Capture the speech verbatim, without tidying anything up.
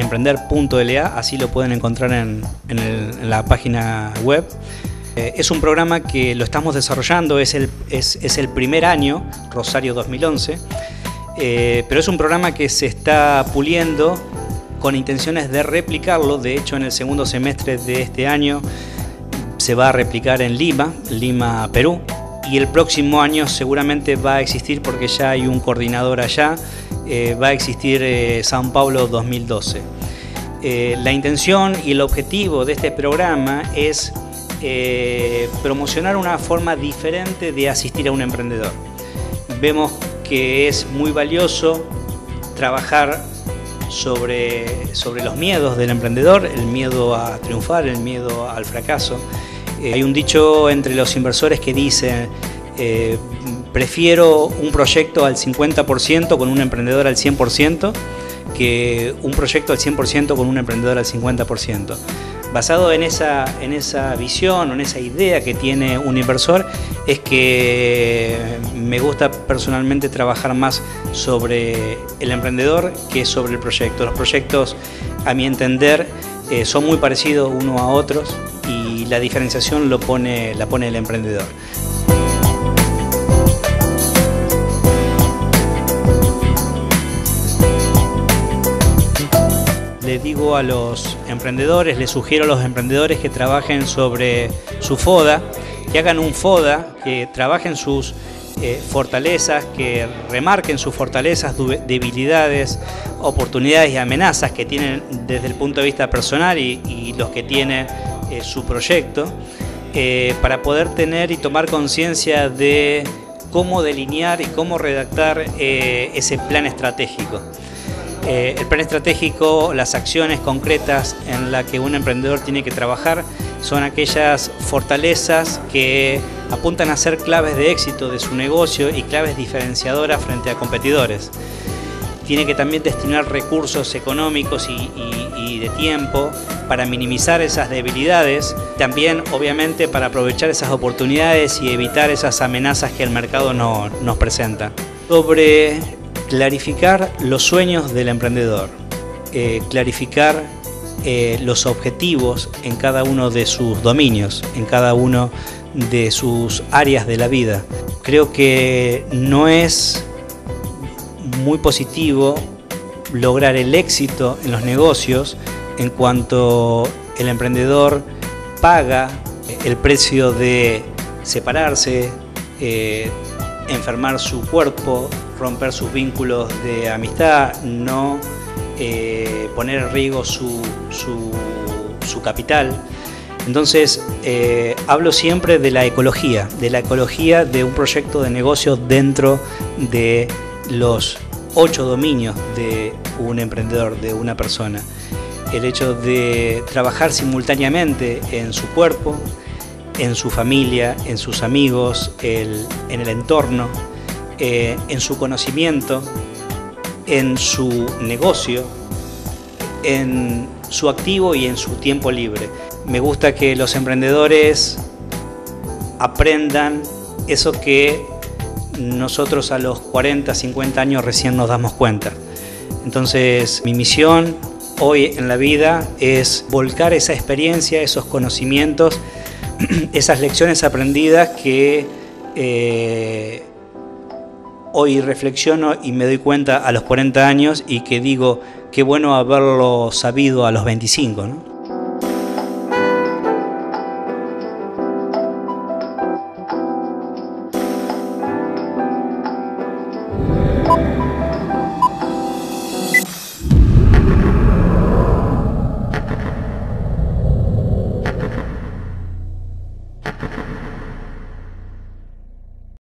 Aprender punto L A, así lo pueden encontrar en, en, el, en la página web. Eh, es un programa que lo estamos desarrollando, es el, es, es el primer año, Rosario dos mil once, eh, pero es un programa que se está puliendo con intenciones de replicarlo. De hecho, en el segundo semestre de este año se va a replicar en Lima, Lima, Perú, y el próximo año seguramente va a existir, porque ya hay un coordinador allá, eh, va a existir eh, San Pablo dos mil doce. Eh, la intención y el objetivo de este programa es eh, promocionar una forma diferente de asistir a un emprendedor. Vemos que es muy valioso trabajar sobre, sobre los miedos del emprendedor, el miedo a triunfar, el miedo al fracaso. Eh, hay un dicho entre los inversores que dice, eh, prefiero un proyecto al cincuenta por ciento con un emprendedor al cien por ciento que un proyecto al cien por ciento con un emprendedor al cincuenta por ciento. Basado en esa, en esa visión o en esa idea que tiene un inversor, es que me gusta personalmente trabajar más sobre el emprendedor que sobre el proyecto. Los proyectos, a mi entender, eh, son muy parecidos uno a otros, y la diferenciación lo pone, la pone el emprendedor. Les digo a los emprendedores, les sugiero a los emprendedores que trabajen sobre su FODA, que hagan un FODA, que trabajen sus eh, fortalezas, que remarquen sus fortalezas, debilidades, oportunidades y amenazas que tienen desde el punto de vista personal y, y los que tiene eh, su proyecto, eh, para poder tener y tomar conciencia de cómo delinear y cómo redactar eh, ese plan estratégico. Eh, el plan estratégico, las acciones concretas en las que un emprendedor tiene que trabajar, son aquellas fortalezas que apuntan a ser claves de éxito de su negocio y claves diferenciadoras frente a competidores. Tiene que también destinar recursos económicos y, y, y de tiempo para minimizar esas debilidades, también obviamente para aprovechar esas oportunidades y evitar esas amenazas que el mercado no, nos presenta. Sobre clarificar los sueños del emprendedor, eh, clarificar eh, los objetivos en cada uno de sus dominios, en cada uno de sus áreas de la vida. Creo que no es muy positivo lograr el éxito en los negocios en cuanto el emprendedor paga el precio de separarse, eh, enfermar su cuerpo, romper sus vínculos de amistad, no eh, poner en riesgo su, su, su capital. Entonces, eh, hablo siempre de la ecología, de la ecología de un proyecto de negocio dentro de los ocho dominios de un emprendedor, de una persona. El hecho de trabajar simultáneamente en su cuerpo, en su familia, en sus amigos, el, en el entorno, Eh, en su conocimiento, en su negocio, en su activo y en su tiempo libre. Me gusta que los emprendedores aprendan eso que nosotros a los cuarenta, cincuenta años recién nos damos cuenta. Entonces, mi misión hoy en la vida es volcar esa experiencia, esos conocimientos, esas lecciones aprendidas que eh, hoy reflexiono y me doy cuenta a los cuarenta años, y que digo, qué bueno haberlo sabido a los veinticinco, ¿no?